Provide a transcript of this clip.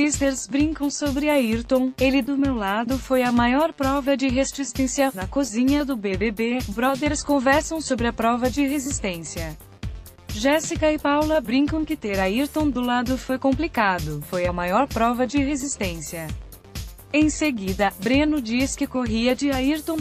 Sisters brincam sobre Ayrton. Ele do meu lado foi a maior prova de resistência. Na cozinha do BBB, brothers conversam sobre a prova de resistência. Jéssica e Paula brincam que ter Ayrton do lado foi complicado. Foi a maior prova de resistência. Em seguida, Breno diz que corria de Ayrton.